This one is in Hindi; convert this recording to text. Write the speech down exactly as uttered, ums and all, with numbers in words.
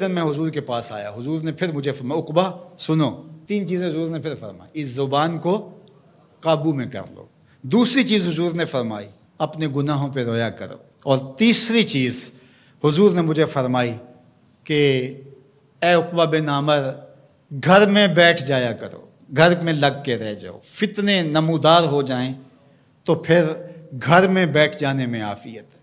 दिन मैं हुजूर के पास आया, हुजूर ने फिर मुझे फरमाया उक़बा सुनो, तीन चीज़ें हुजूर ने फिर फरमाई, इस ज़ुबान को काबू में कर लो। दूसरी चीज़ हुजूर ने फरमाई अपने गुनाहों पे रोया करो, और तीसरी चीज़ हुजूर ने मुझे फरमाई कि ए उक़बा बिन आमर घर में बैठ जाया करो, घर में लग के रह जाओ, फितने नमूदार हो जाएं तो फिर घर में बैठ जाने में आफियत